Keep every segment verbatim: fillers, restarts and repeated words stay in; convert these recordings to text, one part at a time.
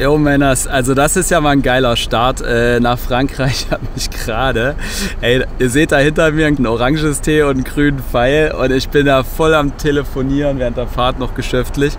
Jo Männers, also das ist ja mal ein geiler Start äh, nach Frankreich. Ich habe mich gerade, ey, ihr seht da hinter mir ein oranges Tee und einen grünen Pfeil und ich bin da voll am Telefonieren während der Fahrt noch geschäftlich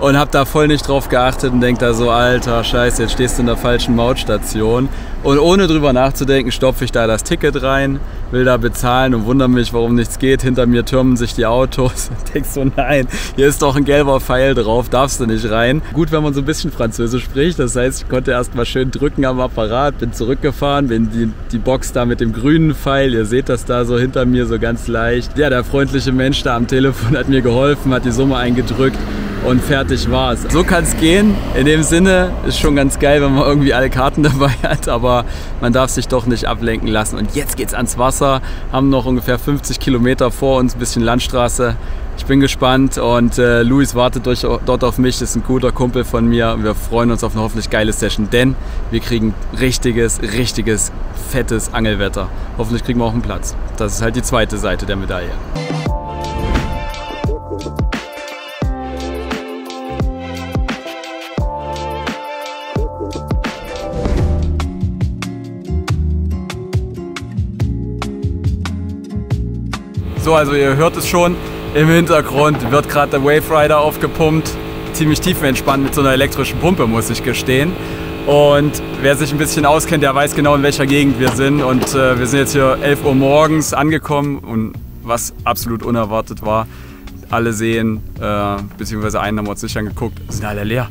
und habe da voll nicht drauf geachtet und denke da so, alter Scheiße, jetzt stehst du in der falschen Mautstation und ohne drüber nachzudenken stopfe ich da das Ticket rein, will da bezahlen und wundere mich, warum nichts geht. Hinter mir türmen sich die Autos und denkst so, nein, hier ist doch ein gelber Pfeil drauf, darfst du nicht rein. Gut, wenn man so ein bisschen Französisch spricht, das heißt, ich konnte erst mal schön drücken am Apparat, bin zurückgefahren, bin die, die Box da mit dem grünen Pfeil, ihr seht das da so hinter mir so ganz leicht. Ja, der freundliche Mensch da am Telefon hat mir geholfen, hat die Summe eingedrückt und fertig war's. So kann's gehen. In dem Sinne ist schon ganz geil, wenn man irgendwie alle Karten dabei hat, aber man darf sich doch nicht ablenken lassen. Und jetzt geht's ans Wasser, haben noch ungefähr fünfzig Kilometer vor uns, ein bisschen Landstraße. Ich bin gespannt und äh, Luis wartet durch, dort auf mich, das ist ein guter Kumpel von mir. Wir freuen uns auf eine hoffentlich geile Session, denn wir kriegen richtiges, richtiges, fettes Angelwetter. Hoffentlich kriegen wir auch einen Platz. Das ist halt die zweite Seite der Medaille. So, also ihr hört es schon, im Hintergrund wird gerade der Wave Rider aufgepumpt. Ziemlich tiefenentspannt mit so einer elektrischen Pumpe, muss ich gestehen. Und wer sich ein bisschen auskennt, der weiß genau, in welcher Gegend wir sind. Und äh, wir sind jetzt hier elf Uhr morgens angekommen und was absolut unerwartet war, alle Seen, äh, beziehungsweise einen haben wir uns nicht angeguckt, sind alle leer.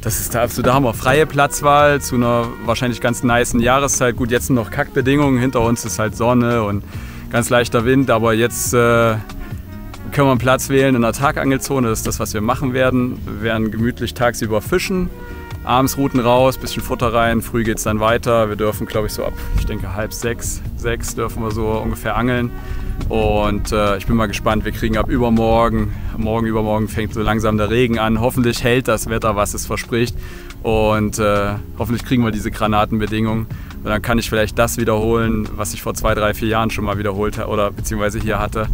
Das ist der absolute Hammer. Freie Platzwahl zu einer wahrscheinlich ganz nicen Jahreszeit. Gut, jetzt sind noch Kackbedingungen, hinter uns ist halt Sonne und ganz leichter Wind, aber jetzt äh, können wir einen Platz wählen in der Tagangelzone. Das ist das, was wir machen werden. Wir werden gemütlich tagsüber fischen, abends Routen raus, bisschen Futter rein, früh geht es dann weiter. Wir dürfen, glaube ich, so ab, ich denke, halb sechs, sechs dürfen wir so ungefähr angeln. Und äh, ich bin mal gespannt, wir kriegen ab übermorgen, morgen, übermorgen fängt so langsam der Regen an. Hoffentlich hält das Wetter, was es verspricht. Und äh, hoffentlich kriegen wir diese Granatenbedingungen. Und dann kann ich vielleicht das wiederholen, was ich vor zwei, drei, vier Jahren schon mal wiederholt habe oder beziehungsweise hier hatte,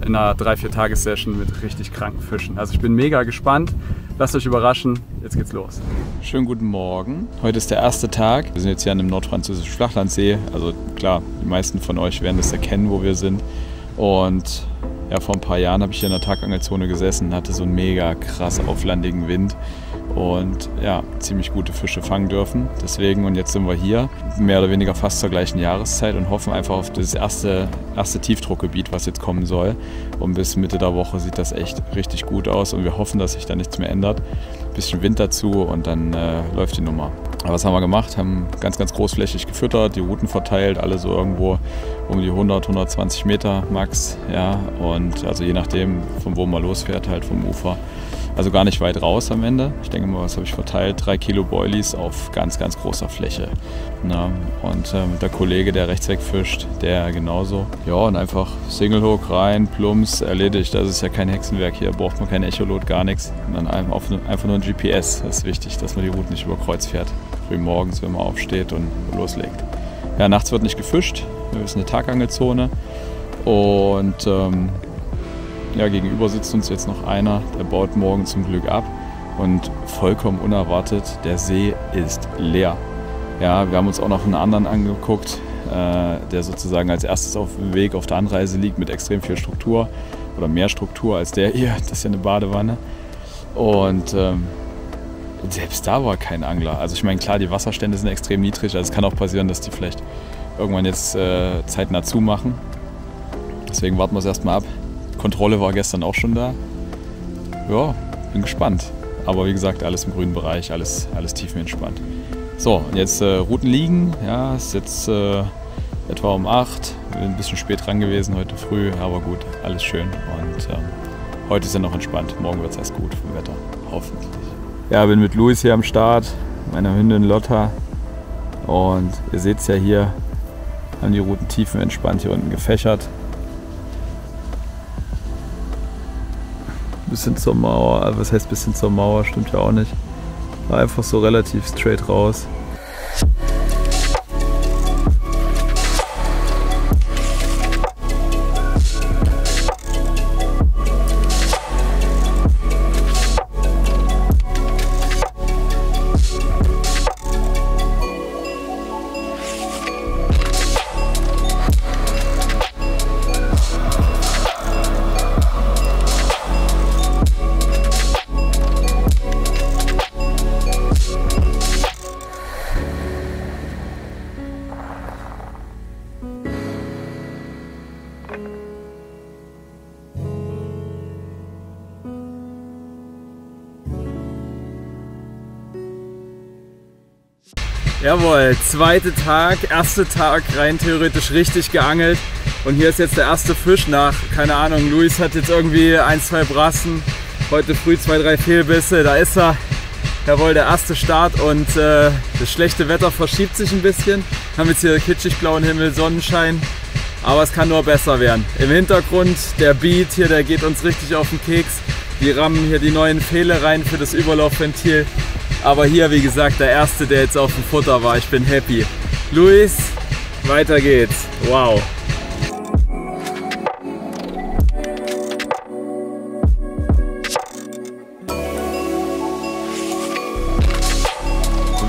in einer drei, vier Tages-Session mit richtig kranken Fischen. Also ich bin mega gespannt. Lasst euch überraschen. Jetzt geht's los. Schönen guten Morgen. Heute ist der erste Tag. Wir sind jetzt hier an dem nordfranzösischen Flachlandsee. Also klar, die meisten von euch werden das erkennen, wo wir sind. Und ja, vor ein paar Jahren habe ich hier in der Tagangelzone gesessen, hatte so einen mega krass auflandigen Wind. Und ja, ziemlich gute Fische fangen dürfen. Deswegen, und jetzt sind wir hier, mehr oder weniger fast zur gleichen Jahreszeit und hoffen einfach auf das erste, erste Tiefdruckgebiet, was jetzt kommen soll. Und bis Mitte der Woche sieht das echt richtig gut aus und wir hoffen, dass sich da nichts mehr ändert. Ein bisschen Wind dazu und dann äh, läuft die Nummer. Aber was haben wir gemacht? Haben ganz, ganz großflächig gefüttert, die Routen verteilt, alle so irgendwo um die hundert, hundertzwanzig Meter max. Ja, und also je nachdem, von wo man losfährt, halt vom Ufer. Also gar nicht weit raus am Ende. Ich denke mal, was habe ich verteilt? Drei Kilo Boilies auf ganz, ganz großer Fläche. Na, und äh, der Kollege, der rechts wegfischt, der genauso. Ja, und einfach Singlehook rein, plumps, erledigt. Das ist ja kein Hexenwerk hier, braucht man kein Echolot, gar nichts. Und dann einfach nur ein G P S. Das ist wichtig, dass man die Route nicht über Kreuz fährt. Früh morgens, wenn man aufsteht und loslegt. Ja, nachts wird nicht gefischt. Das ist eine Tagangelzone. Und ähm, ja, gegenüber sitzt uns jetzt noch einer, der baut morgen zum Glück ab und vollkommen unerwartet, der See ist leer. Ja, wir haben uns auch noch einen anderen angeguckt, äh, der sozusagen als erstes auf dem Weg auf der Anreise liegt mit extrem viel Struktur oder mehr Struktur als der hier, das ist ja eine Badewanne. Und ähm, selbst da war kein Angler. Also ich meine, klar, die Wasserstände sind extrem niedrig, also es kann auch passieren, dass die vielleicht irgendwann jetzt äh, zeitnah zumachen. Deswegen warten wir es erstmal ab. Kontrolle war gestern auch schon da. Ja, bin gespannt. Aber wie gesagt, alles im grünen Bereich, alles, alles tiefenentspannt. So, und jetzt äh, Routen liegen. Ja, ist jetzt äh, etwa um acht. Bin ein bisschen spät dran gewesen heute früh, aber gut, alles schön. Und ähm, heute ist ja noch entspannt. Morgen wird es erst gut vom Wetter, hoffentlich. Ja, bin mit Luis hier am Start, meiner Hündin Lotta. Und ihr seht es ja hier, haben die Routen tiefenentspannt hier unten gefächert. Bisschen zur Mauer, was heißt bisschen zur Mauer, stimmt ja auch nicht. War einfach so relativ straight raus. Jawohl, zweiter Tag, erster Tag rein theoretisch richtig geangelt. Und hier ist jetzt der erste Fisch nach, keine Ahnung, Luis hat jetzt irgendwie ein, zwei Brassen, heute früh zwei, drei Fehlbisse, da ist er. Jawohl, der erste Start und äh, das schlechte Wetter verschiebt sich ein bisschen. Haben jetzt hier kitschig blauen Himmel, Sonnenschein, aber es kann nur besser werden. Im Hintergrund der Beat hier, der geht uns richtig auf den Keks. Die rammen hier die neuen Pfähle rein für das Überlaufventil. Aber hier, wie gesagt, der erste, der jetzt auf dem Futter war. Ich bin happy. Luis, weiter geht's. Wow.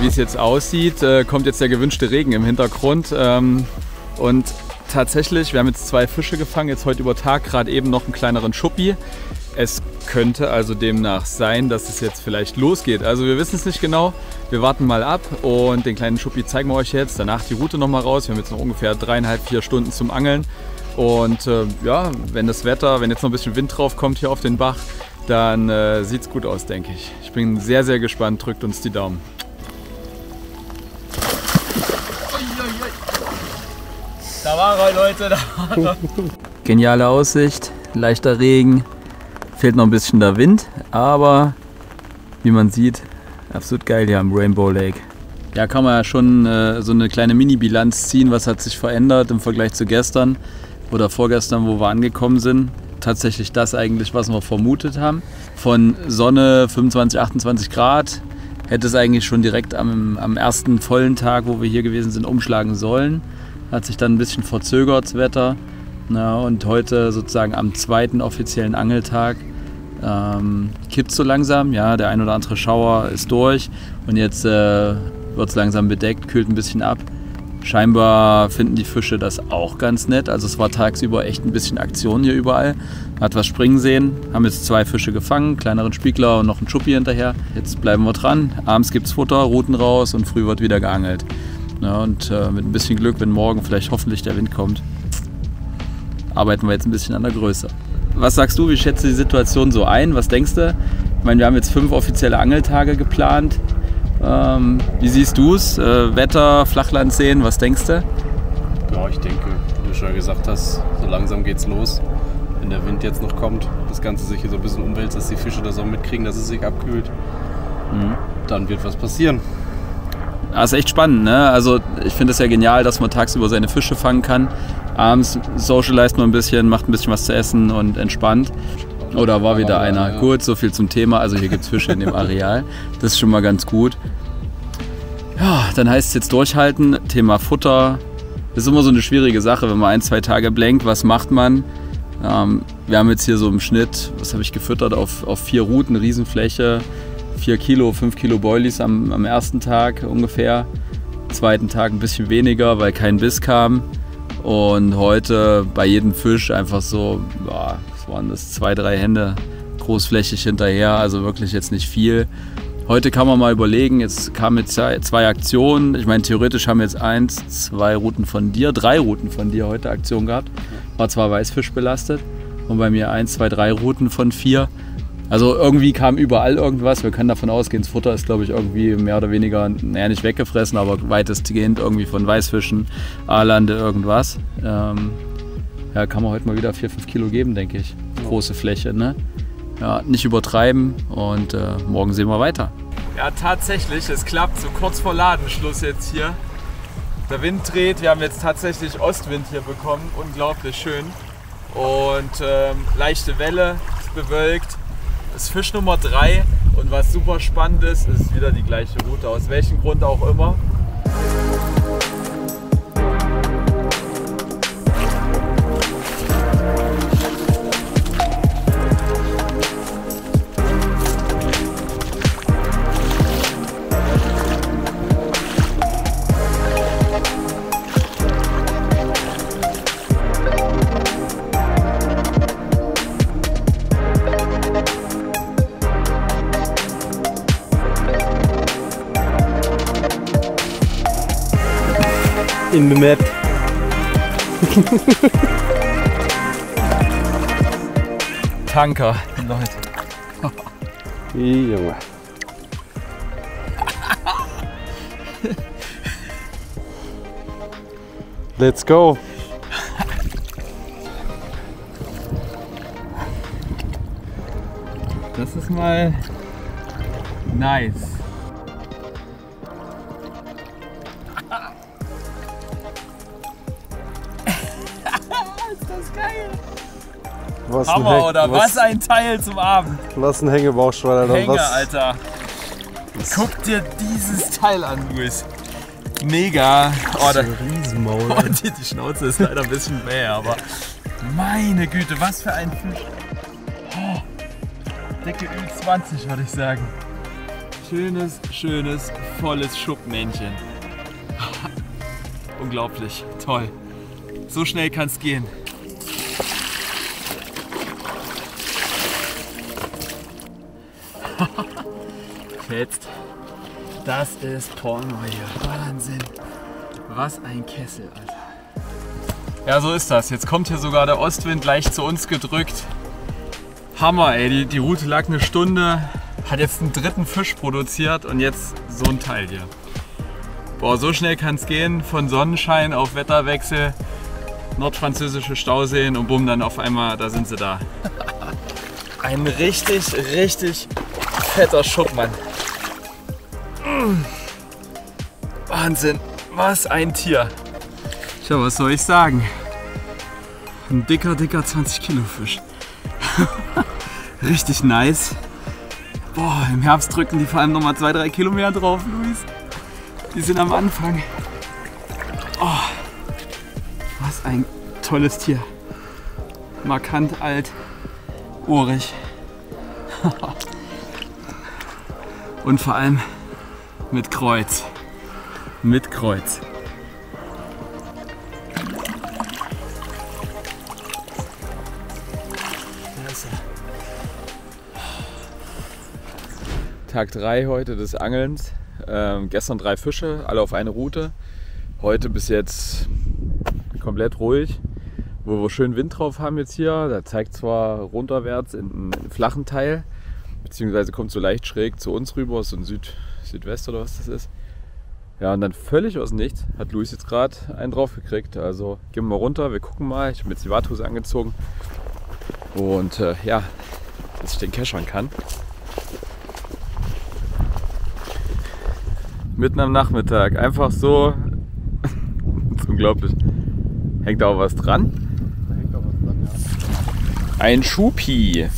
Wie es jetzt aussieht, kommt jetzt der gewünschte Regen im Hintergrund. Und tatsächlich, wir haben jetzt zwei Fische gefangen, jetzt heute über Tag, gerade eben noch einen kleineren Schuppi. Es könnte also demnach sein, dass es jetzt vielleicht losgeht. Also wir wissen es nicht genau. Wir warten mal ab und den kleinen Schuppi zeigen wir euch jetzt. Danach die Route nochmal raus. Wir haben jetzt noch ungefähr dreieinhalb, vier Stunden zum Angeln. Und äh, ja, wenn das Wetter, wenn jetzt noch ein bisschen Wind drauf kommt hier auf den Bach, dann äh, sieht es gut aus, denke ich. Ich bin sehr, sehr gespannt. Drückt uns die Daumen. Da war er, Leute. Da war er. Geniale Aussicht, leichter Regen. Fehlt noch ein bisschen der Wind, aber wie man sieht, absolut geil hier am Rainbow Lake. Ja, kann man ja schon äh, so eine kleine Mini-Bilanz ziehen, was hat sich verändert im Vergleich zu gestern oder vorgestern, wo wir angekommen sind. Tatsächlich das eigentlich, was wir vermutet haben. Von Sonne, fünfundzwanzig, achtundzwanzig Grad, hätte es eigentlich schon direkt am, am ersten vollen Tag, wo wir hier gewesen sind, umschlagen sollen. Hat sich dann ein bisschen verzögert, das Wetter. Na, und heute sozusagen am zweiten offiziellen Angeltag ähm, kippt so langsam. Ja, der ein oder andere Schauer ist durch und jetzt äh, wird es langsam bedeckt, kühlt ein bisschen ab. Scheinbar finden die Fische das auch ganz nett. Also es war tagsüber echt ein bisschen Aktion hier überall. Hat was springen sehen, haben jetzt zwei Fische gefangen, kleineren Spiegler und noch einen Schuppi hinterher. Jetzt bleiben wir dran. Abends gibt's Futter, Routen raus und früh wird wieder geangelt. Na, und äh, mit ein bisschen Glück, wenn morgen vielleicht hoffentlich der Wind kommt, arbeiten wir jetzt ein bisschen an der Größe. Was sagst du, wie schätzt du die Situation so ein? Was denkst du? Ich meine, wir haben jetzt fünf offizielle Angeltage geplant. Ähm, wie siehst du es? Äh, Wetter, Flachlandseen, was denkst du? Ja, ich denke, wie du schon gesagt hast, so langsam geht's los. Wenn der Wind jetzt noch kommt, das Ganze sich hier so ein bisschen umwälzt, dass die Fische das auch mitkriegen, dass es sich abkühlt, mhm. Dann wird was passieren. Das ist echt spannend, ne? Also ich finde es ja genial, dass man tagsüber seine Fische fangen kann. Abends socialized man ein bisschen, macht ein bisschen was zu essen und entspannt. Oder war wieder einer? Gut, so viel zum Thema. Also hier gibt es Fische in dem Areal. Das ist schon mal ganz gut. Ja, dann heißt es jetzt durchhalten. Thema Futter. Das ist immer so eine schwierige Sache, wenn man ein, zwei Tage blankt. Was macht man? Ähm, wir haben jetzt hier so im Schnitt, was habe ich gefüttert, auf, auf vier Routen, Riesenfläche. vier Kilo, fünf Kilo Boilies am, am ersten Tag ungefähr. Am zweiten Tag ein bisschen weniger, weil kein Biss kam. Und heute bei jedem Fisch einfach so, boah, was waren das, zwei, drei Hände großflächig hinterher, also wirklich jetzt nicht viel. Heute kann man mal überlegen, jetzt kamen jetzt zwei Aktionen. Ich meine, theoretisch haben wir jetzt eins, zwei Routen von dir, drei Routen von dir heute Aktion gehabt. War zwar Weißfisch belastet und bei mir eins, zwei, drei Routen von vier. Also irgendwie kam überall irgendwas. Wir können davon ausgehen, das Futter ist, glaube ich, irgendwie mehr oder weniger, naja, nicht weggefressen, aber weitestgehend irgendwie von Weißfischen, Aalande, irgendwas. Ähm, ja, kann man heute mal wieder vier, fünf Kilo geben, denke ich. Große Fläche, ne? Ja, nicht übertreiben und äh, morgen sehen wir weiter. Ja, tatsächlich, es klappt so kurz vor Ladenschluss jetzt hier. Der Wind dreht, wir haben jetzt tatsächlich Ostwind hier bekommen, unglaublich schön. Und ähm, leichte Welle, ist bewölkt. Ist Fisch Nummer drei und was super spannend ist, ist wieder die gleiche Route, aus welchem Grund auch immer. In the map. Tanker, Leute. Junge. Let's go! Das ist mal nice. Ist das geil! Was Hammer, ein oder? Was, was ein Teil zum Abend! Was ein Hängebauchschweiler. Hänger, was? Alter! Guck dir dieses Teil an, Luis! Mega! Oh, das ist ein Riesenmaul. Oh, die, die Schnauze ist leider ein bisschen mehr, aber meine Güte, was für ein Fisch! Oh, Decke Ü zwanzig, würde ich sagen. Schönes, schönes, volles Schuppmännchen. Unglaublich, toll. So schnell kann es gehen. Fetzt. Das ist Porno hier. Wahnsinn. Was ein Kessel, Alter. Ja, so ist das. Jetzt kommt hier sogar der Ostwind gleich zu uns gedrückt. Hammer, ey. Die, die Route lag eine Stunde, hat jetzt einen dritten Fisch produziert und jetzt so ein Teil hier. Boah, so schnell kann es gehen. Von Sonnenschein auf Wetterwechsel, nordfranzösische Stauseen und bumm, dann auf einmal, da sind sie da. Ein richtig, richtig fetter Schuppmann. Wahnsinn, was ein Tier. Tja, was soll ich sagen? Ein dicker, dicker zwanzig Kilo Fisch. Richtig nice. Boah, im Herbst drücken die vor allem nochmal zwei bis drei Kilo mehr drauf, Luis. Die sind am Anfang. Oh, was ein tolles Tier. Markant alt, ohrig. Und vor allem mit Kreuz. Mit Kreuz. Tag drei heute des Angelns. Ähm, gestern drei Fische, alle auf eine Route. Heute bis jetzt komplett ruhig, wo wir schön Wind drauf haben jetzt hier. Da zeigt zwar runterwärts in einen flachen Teil, beziehungsweise kommt so leicht schräg zu uns rüber, so ein Süd, Südwest oder was das ist. Ja, und dann völlig aus dem Nichts hat Luis jetzt gerade einen drauf gekriegt. Also gehen wir mal runter, wir gucken mal. Ich habe jetzt die Warthose angezogen und äh, ja, dass ich den keschern kann. Mitten am Nachmittag, einfach so, das ist unglaublich. Hängt da auch was dran? Da hängt auch was dran, ja. Ein Schupi.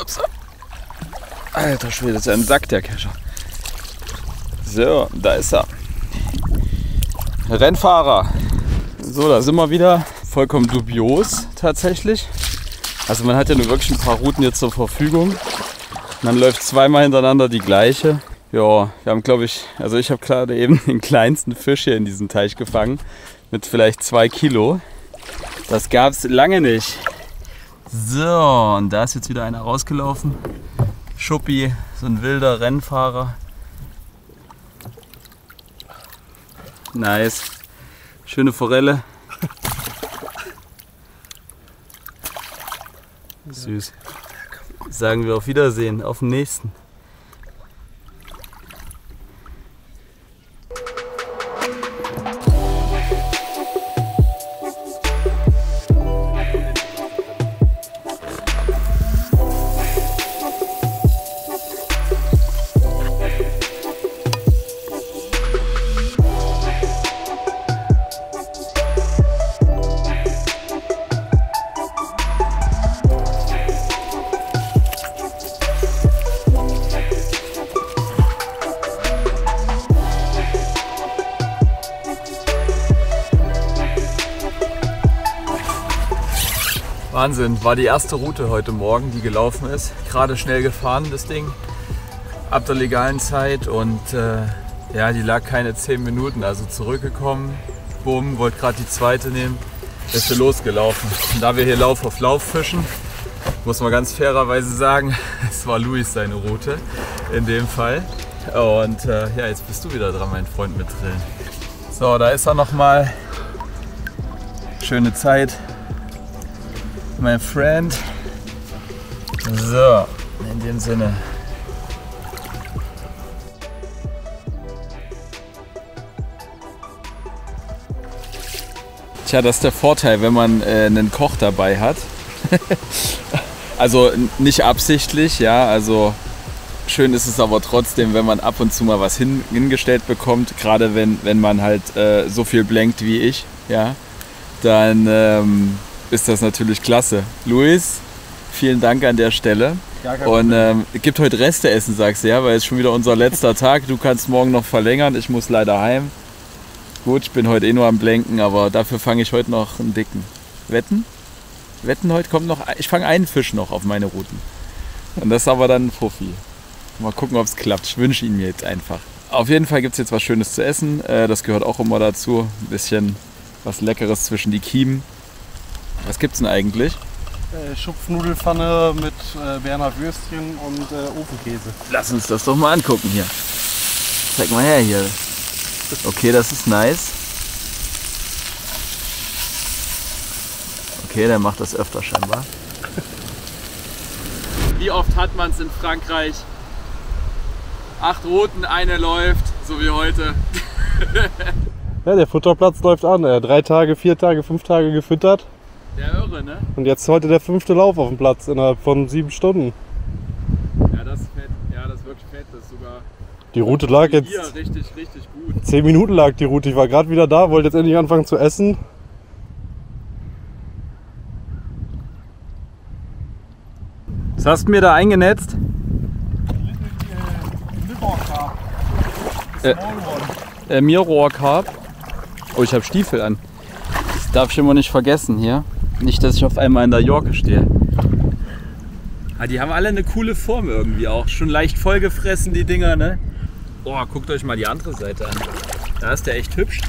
Ups. Alter Schwede, das ist ein Sack, der Kescher. So, da ist er. Rennfahrer. So, da sind wir wieder. Vollkommen dubios tatsächlich. Also man hat ja nur wirklich ein paar Routen jetzt zur Verfügung. Man läuft zweimal hintereinander die gleiche. Ja, wir haben, glaube ich, also ich habe gerade eben den kleinsten Fisch hier in diesem Teich gefangen. Mit vielleicht zwei Kilo. Das gab es lange nicht. So, und da ist jetzt wieder einer rausgelaufen. Schuppi, so ein wilder Rennfahrer. Nice. Schöne Forelle. Süß. Sagen wir auf Wiedersehen, auf den nächsten. Wahnsinn, war die erste Route heute Morgen, die gelaufen ist. Gerade schnell gefahren, das Ding, ab der legalen Zeit und äh, ja, die lag keine zehn Minuten, also zurückgekommen, bumm, wollte gerade die zweite nehmen, ist hier losgelaufen. Und da wir hier Lauf auf Lauf fischen, muss man ganz fairerweise sagen, es war Luis seine Route in dem Fall. Und äh, ja, jetzt bist du wieder dran, mein Freund, mit Drillen. So, da ist er nochmal, schöne Zeit. Mein Freund. So, in dem Sinne. Tja, das ist der Vorteil, wenn man äh, einen Koch dabei hat. Also nicht absichtlich, ja, also schön ist es aber trotzdem, wenn man ab und zu mal was hin, hingestellt bekommt, gerade wenn, wenn man halt äh, so viel blankt wie ich, ja, dann ähm, ist das natürlich klasse. Luis, vielen Dank an der Stelle. Und ähm, gibt heute Resteessen, sagst du, ja, weil es schon wieder unser letzter Tag. Du kannst morgen noch verlängern, ich muss leider heim. Gut, ich bin heute eh nur am Blenken, aber dafür fange ich heute noch einen dicken. Wetten? Wetten, heute kommt noch, ich fange einen Fisch noch auf meine Routen. Und das ist aber dann ein Fuffi. Mal gucken, ob es klappt. Ich wünsche ihn mir jetzt einfach. Auf jeden Fall gibt es jetzt was Schönes zu essen. Äh, das gehört auch immer dazu. Ein bisschen was Leckeres zwischen die Kiemen. Was gibt's denn eigentlich? Schupfnudelfanne mit äh, Berner Würstchen und äh, Ofenkäse. Lass uns das doch mal angucken hier. Zeig mal her hier. Okay, das ist nice. Okay, der macht das öfter scheinbar. Wie oft hat man es in Frankreich? Acht Routen, eine läuft, so wie heute. Ja, der Futterplatz läuft an. Drei Tage, vier Tage, fünf Tage gefüttert. Der irre, ne? Und jetzt heute der fünfte Lauf auf dem Platz innerhalb von sieben Stunden. Ja, das ist fett. Ja, das ist wirklich fett. Das ist sogar. Die Route lag jetzt. Hier richtig, richtig gut. Zehn Minuten lag die Route. Ich war gerade wieder da, wollte jetzt endlich anfangen zu essen. Was hast du mir da eingenetzt? Äh, äh, Mirror-Carp. Oh, ich habe Stiefel an. Darf ich immer nicht vergessen hier. Nicht, dass ich auf einmal in der Jorke stehe. Ah, die haben alle eine coole Form irgendwie auch. Schon leicht vollgefressen, die Dinger, ne? Boah, guckt euch mal die andere Seite an. Da ist der echt hübsch.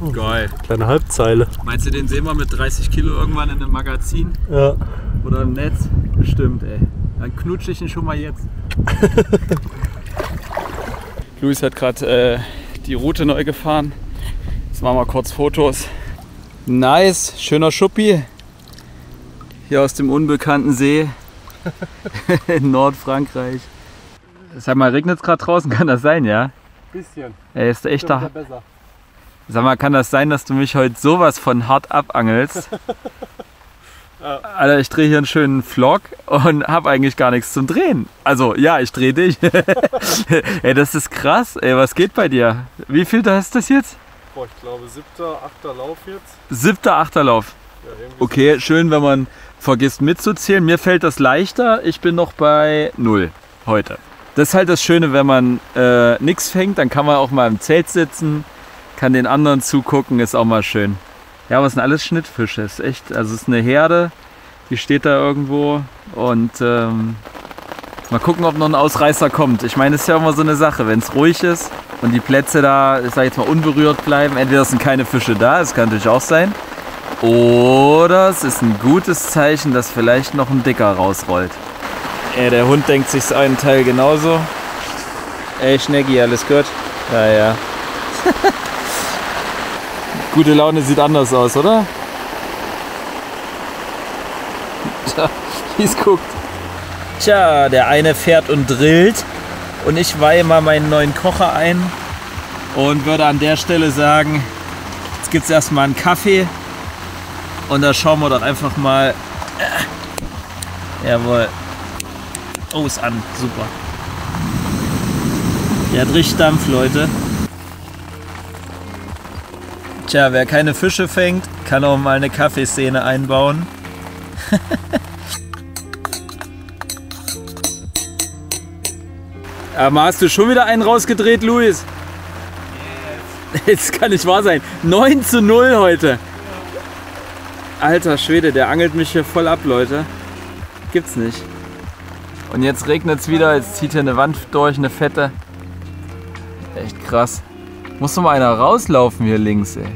Oh, geil. Kleine Halbzeile. Meinst du, den sehen wir mit dreißig Kilo irgendwann in einem Magazin? Ja. Oder im Netz? Bestimmt, ey. Dann knutsche ich ihn schon mal jetzt. Luis hat gerade äh, die Route neu gefahren. Jetzt machen wir kurz Fotos. Nice, schöner Schuppi. Hier aus dem unbekannten See in Nordfrankreich. Sag mal, regnet es gerade draußen? Kann das sein, ja? Bisschen. Ey, ist echt da. Sag mal, kann das sein, dass du mich heute sowas von hart abangelst? Ja. Alter, ich drehe hier einen schönen Vlog und habe eigentlich gar nichts zum Drehen. Also, ja, ich drehe dich. Ey, das ist krass. Ey, was geht bei dir? Wie viel da ist das jetzt? Boah, ich glaube siebter, achter Lauf jetzt. Siebter, achter Lauf. Ja, okay, so. Schön, wenn man vergisst mitzuzählen. Mir fällt das leichter. Ich bin noch bei null heute. Das ist halt das Schöne, wenn man äh, nichts fängt, dann kann man auch mal im Zelt sitzen, kann den anderen zugucken, ist auch mal schön. Ja, aber es sind alles Schnittfische. Es ist echt, also es ist eine Herde, die steht da irgendwo und ähm, mal gucken, ob noch ein Ausreißer kommt. Ich meine, es ist ja immer so eine Sache, wenn es ruhig ist. Und die Plätze da, ich sag jetzt mal, unberührt bleiben. Entweder sind keine Fische da, das kann natürlich auch sein. Oder es ist ein gutes Zeichen, dass vielleicht noch ein Dicker rausrollt. Ey, der Hund denkt sich einen Teil genauso. Ey, Schnecki, alles gut? Ja, ja. Gute Laune sieht anders aus, oder? Tja, wie's guckt. Tja, der eine fährt und drillt. Und ich weihe mal meinen neuen Kocher ein und würde an der Stelle sagen, jetzt gibt es erstmal einen Kaffee und da schauen wir doch einfach mal. Äh, jawohl. Oh, ist an. Super. Der hat richtig Dampf, Leute. Tja, wer keine Fische fängt, kann auch mal eine Kaffeeszene einbauen. Aber hast du schon wieder einen rausgedreht, Luis? Yes. Das kann nicht wahr sein. neun zu null heute. Alter Schwede, der angelt mich hier voll ab, Leute. Gibt's nicht. Und jetzt regnet es wieder, jetzt zieht hier eine Wand durch, eine fette. Echt krass. Muss doch mal einer rauslaufen hier links, ey.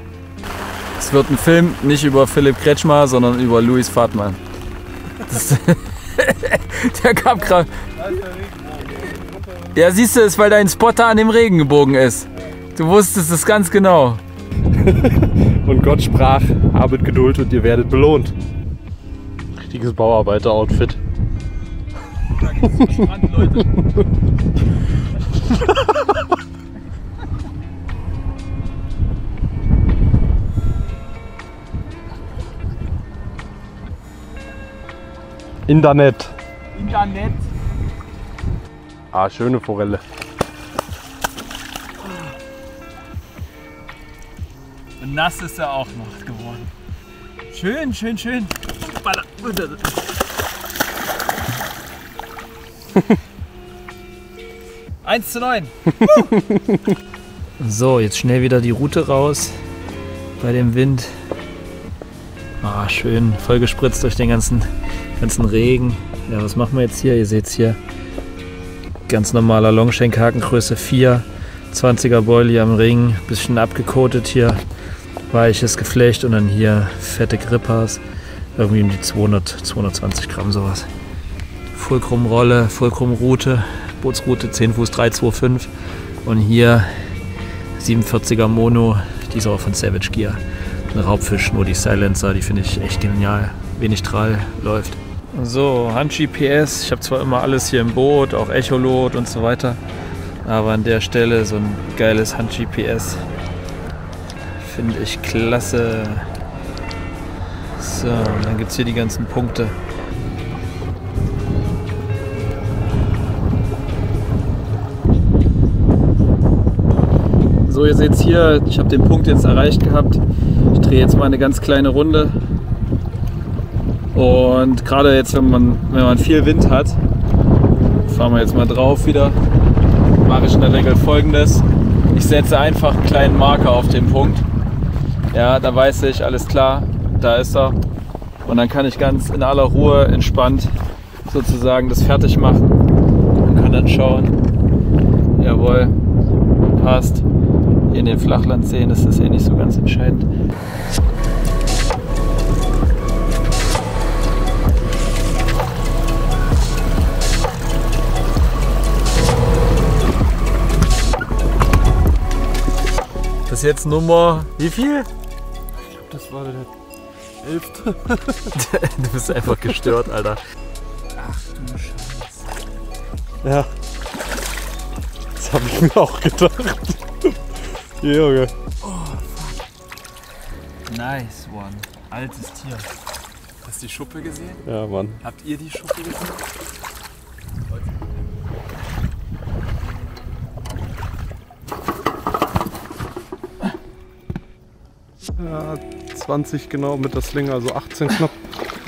Es wird ein Film, nicht über Philipp Kretzschmar, sondern über Luis Fahrtmann. Der Carpcraft. Ja, siehst du, es ist, weil dein Spotter an dem Regenbogen ist. Du wusstest es ganz genau. Und Gott sprach, habet Geduld und ihr werdet belohnt. Richtiges Bauarbeiter-Outfit. Da geht's zum Strand, Leute. Internet. Internet. Ah, schöne Forelle. Und nass ist er auch noch geworden. Schön, schön, schön. eins zu neun. So, jetzt schnell wieder die Rute raus. Bei dem Wind. Ah, schön. Voll gespritzt durch den ganzen, ganzen Regen. Ja, was machen wir jetzt hier? Ihr seht es hier. Ganz normaler Longshank-Haken, Größe vier. zwanziger Boilie am Ring. Bisschen abgekotet hier. Weiches Geflecht und dann hier fette Grippers. Irgendwie um die zweihundert, zweihundertzwanzig Gramm sowas. Fulcrum-Rolle, Fulcrum-Rute, Bootsrute zehn Fuß, drei zwei fünf. Und hier siebenundvierziger Mono, die ist auch von Savage Gear. Ein Raubfisch, nur die Silencer, die finde ich echt genial. Wenig Trall, läuft. So, Hand G P S. Ich habe zwar immer alles hier im Boot, auch Echolot und so weiter. Aber an der Stelle so ein geiles Hand G P S. Finde ich klasse. So, und dann gibt es hier die ganzen Punkte. So, ihr seht es hier, ich habe den Punkt jetzt erreicht gehabt. Ich drehe jetzt mal eine ganz kleine Runde. Und gerade jetzt, wenn man, wenn man viel Wind hat, fahren wir jetzt mal drauf wieder, mache ich in der Regel Folgendes. Ich setze einfach einen kleinen Marker auf den Punkt. Ja, da weiß ich, alles klar, da ist er. Und dann kann ich ganz in aller Ruhe entspannt sozusagen das fertig machen und kann dann schauen, jawohl, passt. Hier in den Flachlandseen ist das eh nicht so ganz entscheidend. Das ist jetzt Nummer, wie viel? Ich glaube, das war der elfte. Du bist einfach gestört, Alter. Ach du Scheiße. Ja. Das habe ich mir auch gedacht. Junge. Oh, fuck. Nice one. Altes Tier. Hast du die Schuppe gesehen? Ja, Mann. Habt ihr die Schuppe gesehen? Ja, zwanzig genau mit der Slinge, also achtzehn knapp.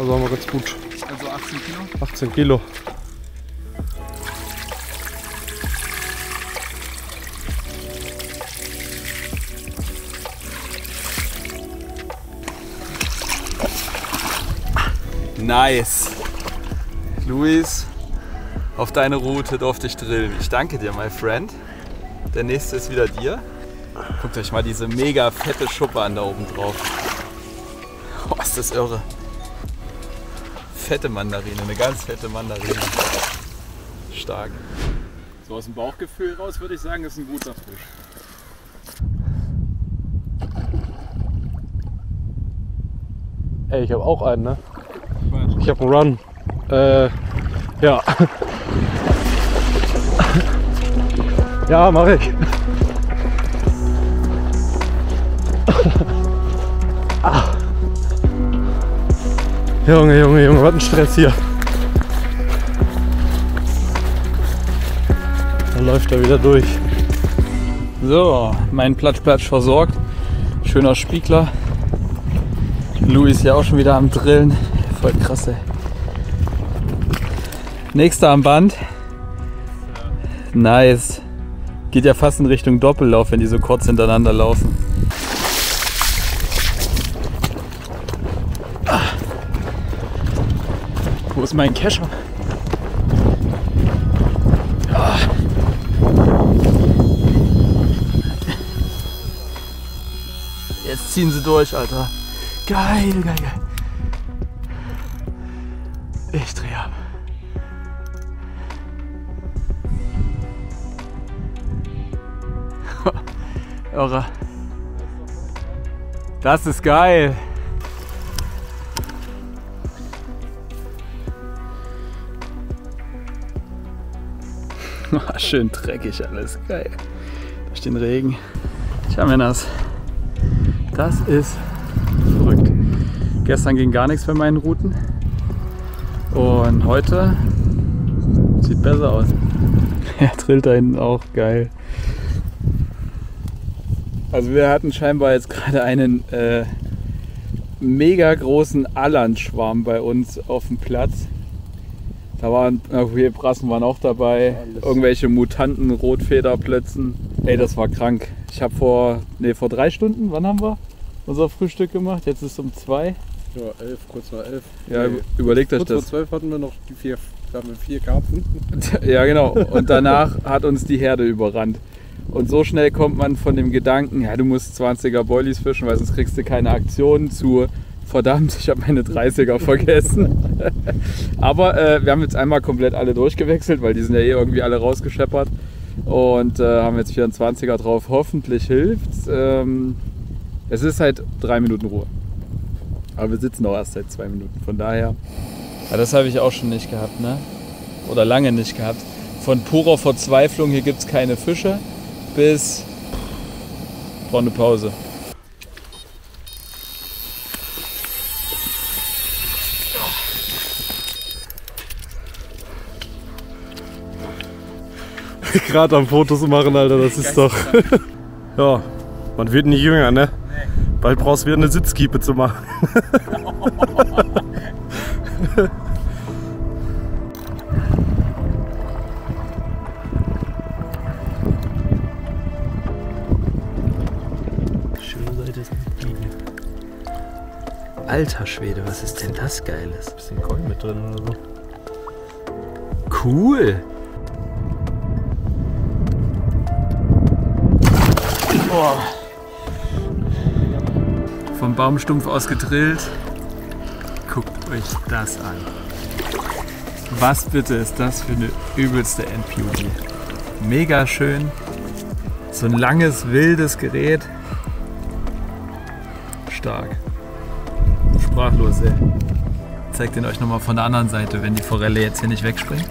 Also haben wir ganz gut. Also achtzehn Kilo? achtzehn Kilo. Nice. Luis, auf deine Route durfte ich drillen. Ich danke dir, my friend. Der nächste ist wieder dir. Guckt euch mal diese mega fette Schuppe an da oben drauf. Oh, ist das irre. Fette Mandarine, eine ganz fette Mandarine. Stark. So aus dem Bauchgefühl raus würde ich sagen, ist ein guter Fisch. Ey, ich habe auch einen, ne? Ich habe einen Run. Äh, ja. Ja, mach ich. Ah. Junge, Junge, Junge, was ein Stress hier. Da läuft er wieder durch. So, mein Platschplatsch versorgt. Schöner Spiegler. Luis ja auch schon wieder am Drillen. Voll krass, ey. Nächster am Band. Nice. Geht ja fast in Richtung Doppellauf, wenn die so kurz hintereinander laufen. Wo ist mein Kescher? Jetzt ziehen sie durch, Alter. Geil, geil, geil. Ich drehe ab. Irre. Das ist geil. Schön dreckig alles, geil. Durch den Regen. Tja, Männers. Das ist verrückt. Gestern ging gar nichts bei meinen Routen. Und heute sieht besser aus. Er trillt da hinten auch, geil. Also wir hatten scheinbar jetzt gerade einen äh, mega großen Allan-Schwarm bei uns auf dem Platz. Da waren, okay, Brassen waren auch dabei, alles. Irgendwelche Mutanten, Rotfederplötzen. Ey, das war krank. Ich habe vor, nee, vor drei Stunden, wann haben wir unser Frühstück gemacht? Jetzt ist es um zwei. Ja, elf, kurz nach elf. Ja, nee, überlegt euch das. Kurz vor zwölf hatten wir noch die vier, da haben wir vier Karpfen. Ja, genau. Und danach hat uns die Herde überrannt. Und so schnell kommt man von dem Gedanken, ja, du musst zwanziger Boilies fischen, weil sonst kriegst du keine Aktionen, zu verdammt, ich habe meine dreißiger vergessen. Aber äh, wir haben jetzt einmal komplett alle durchgewechselt, weil die sind ja eh irgendwie alle rausgescheppert. Und äh, haben jetzt vierundzwanziger drauf. Hoffentlich hilft's. Ähm, es ist halt drei Minuten Ruhe. Aber wir sitzen auch erst seit zwei Minuten. Von daher. Ja, das habe ich auch schon nicht gehabt, ne? Oder lange nicht gehabt. Von purer Verzweiflung, hier gibt es keine Fische, bis ich brauche eine Pause. Gerade am Fotos machen, Alter, das ist doch... Ja, man wird nicht jünger, ne? Nee. Bald brauchst du wieder eine Sitzkiepe zu machen. Schöne Seite ist nicht liegen. Alter Schwede, was ist denn das Geiles? Bisschen Koi mit drin oder so. Cool! Oh. Vom Baumstumpf aus gedrillt. Guckt euch das an. Was bitte ist das für eine übelste N P U D? Mega schön. So ein langes, wildes Gerät. Stark. Sprachlos, ey. Ich zeig den euch nochmal von der anderen Seite, wenn die Forelle jetzt hier nicht wegspringt.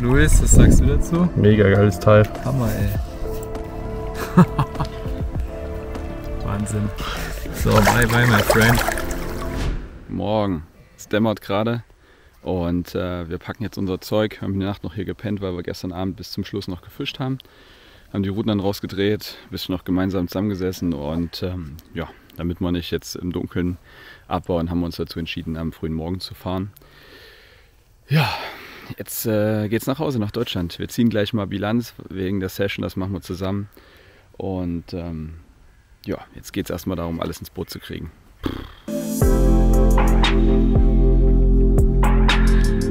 Luis, was sagst du dazu? Mega geiles Teil. Hammer, ey. Wahnsinn. So, bye bye, my friend. Morgen. Es dämmert gerade und äh, wir packen jetzt unser Zeug. Haben die Nacht noch hier gepennt, weil wir gestern Abend bis zum Schluss noch gefischt haben. Haben die Ruten dann rausgedreht, bisschen noch gemeinsam zusammengesessen und ähm, ja, damit wir nicht jetzt im Dunkeln abbauen, haben wir uns dazu entschieden, am frühen Morgen zu fahren. Ja, jetzt äh, geht's nach Hause, nach Deutschland. Wir ziehen gleich mal Bilanz wegen der Session, das machen wir zusammen. Und ähm, ja, jetzt geht es erstmal darum, alles ins Boot zu kriegen.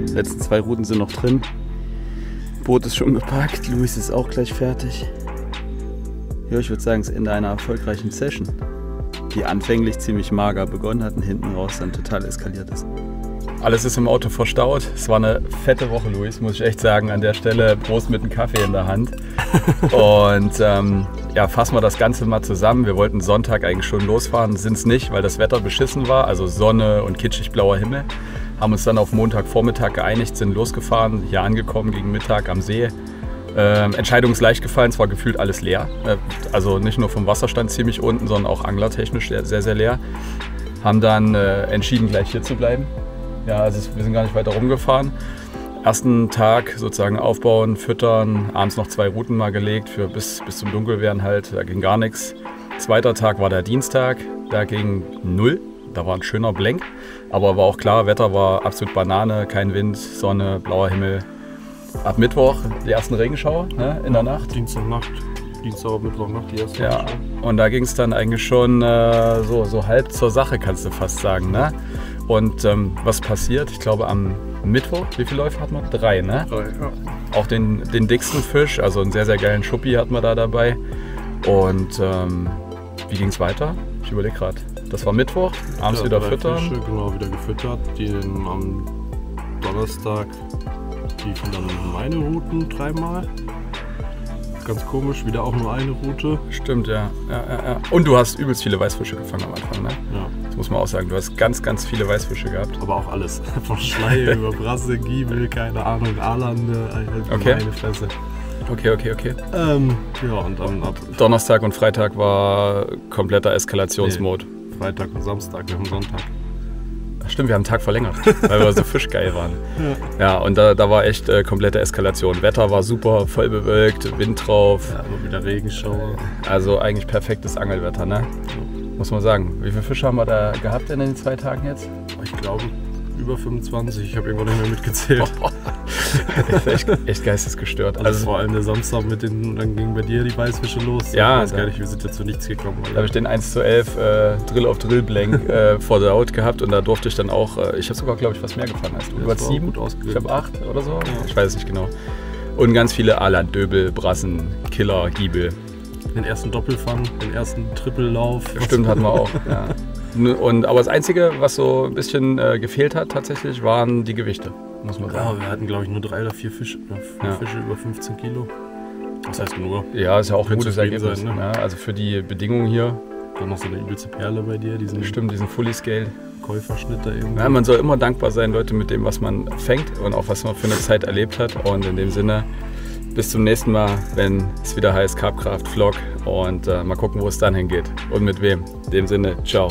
Die letzten zwei Ruten sind noch drin. Boot ist schon gepackt, Luis ist auch gleich fertig. Ja, ich würde sagen, es ist Ende einer erfolgreichen Session, die anfänglich ziemlich mager begonnen hat und hinten raus dann total eskaliert ist. Alles ist im Auto verstaut. Es war eine fette Woche, Luis, muss ich echt sagen. An der Stelle Prost mit einem Kaffee in der Hand. Und ähm, ja, fassen wir das Ganze mal zusammen. Wir wollten Sonntag eigentlich schon losfahren, sind es nicht, weil das Wetter beschissen war. Also Sonne und kitschig blauer Himmel. Haben uns dann auf Montagvormittag geeinigt, sind losgefahren, hier angekommen gegen Mittag am See. Ähm, Entscheidung ist leicht gefallen, es war gefühlt alles leer. Äh, also nicht nur vom Wasserstand ziemlich unten, sondern auch anglertechnisch sehr, sehr, sehr leer. Haben dann äh, entschieden, gleich hier zu bleiben. Ja, also wir sind gar nicht weiter rumgefahren. Ersten Tag sozusagen aufbauen, füttern, abends noch zwei Routen mal gelegt, für bis, bis zum Dunkelwerden halt, da ging gar nichts. Zweiter Tag war der Dienstag, da ging null, da war ein schöner Blank. Aber war auch klar, Wetter war absolut Banane, kein Wind, Sonne, blauer Himmel. Ab Mittwoch die ersten Regenschauer, ne, in der Nacht. Dienstagnacht. Dienstag, Mittwochnacht, die erste. Ja, und da ging es dann eigentlich schon äh, so, so halb zur Sache, kannst du fast sagen, ne? Und ähm, was passiert? Ich glaube am Mittwoch, wie viele Läufe hat man? Drei, ne? Drei, ja. Auch den, den dicksten Fisch, also einen sehr, sehr geilen Schuppi hat man da dabei. Und ähm, wie ging es weiter? Ich überlege gerade. Das war Mittwoch, abends ja, wieder füttern. Fische, genau, wieder gefüttert. Die am Donnerstag liefen dann meine Routen dreimal. Ganz komisch, wieder auch nur eine Route. Stimmt, ja. Ja, ja, ja. Und du hast übelst viele Weißfische gefangen am Anfang, ne? Ja. Das muss man auch sagen, du hast ganz, ganz viele Weißfische gehabt. Aber auch alles. Von Schleie über Brasse, Giebel, keine Ahnung, Aalande, eine, okay. Eine Fresse. Okay, okay, okay. Ähm, ja, und am ab Donnerstag und Freitag war kompletter Eskalationsmode. Nee, Freitag und Samstag, wir haben Sonntag. Stimmt, wir haben einen Tag verlängert, weil wir so fischgeil waren. Ja, ja, und da, da war echt äh, komplette Eskalation. Wetter war super, voll bewölkt, Wind drauf. Ja, immer wieder Regenschauer. Also eigentlich perfektes Angelwetter, ne? Muss man sagen. Wie viele Fische haben wir da gehabt in den zwei Tagen jetzt? Ich glaube über fünfundzwanzig. Ich habe irgendwann nicht mehr mitgezählt. echt, echt geistesgestört. Also, also vor allem der Samstag mit den, dann ging bei dir die Weißfische los. Ja, ich weiß gar nicht, wir sind ja zu nichts gekommen. Da habe ich den eins zu elf äh, Drill auf Drill Blank äh, vor der Haut gehabt und da durfte ich dann auch, äh, ich habe sogar glaube ich was mehr gefangen als du. Du hast sieben, ich habe acht oder so. Ja. Ich weiß es nicht genau. Und ganz viele Alan, Döbel, Brassen, Killer, Giebel. Den ersten Doppelfang, den ersten Trippellauf. Stimmt, hatten wir auch. Ja. Und, aber das Einzige, was so ein bisschen äh, gefehlt hat tatsächlich, waren die Gewichte. Muss man sagen. Ja, wir hatten glaube ich nur drei oder vier Fische, vier ja. Fische über fünfzehn Kilo. Das heißt nur. Ja, ist ja auch ein gutes Ergebnis. Sein, ne? Ja, also für die Bedingungen hier. Dann noch so eine übelste Perle bei dir. Diesen Stimmt, diesen Fully-Scale. Käuferschnitt da irgendwie. Ja, man soll immer dankbar sein, Leute, mit dem, was man fängt und auch was man für eine Zeit erlebt hat. Und in dem Sinne, bis zum nächsten Mal, wenn es wieder heißt Carpcraft Vlog. Und äh, mal gucken, wo es dann hingeht und mit wem. In dem Sinne, ciao.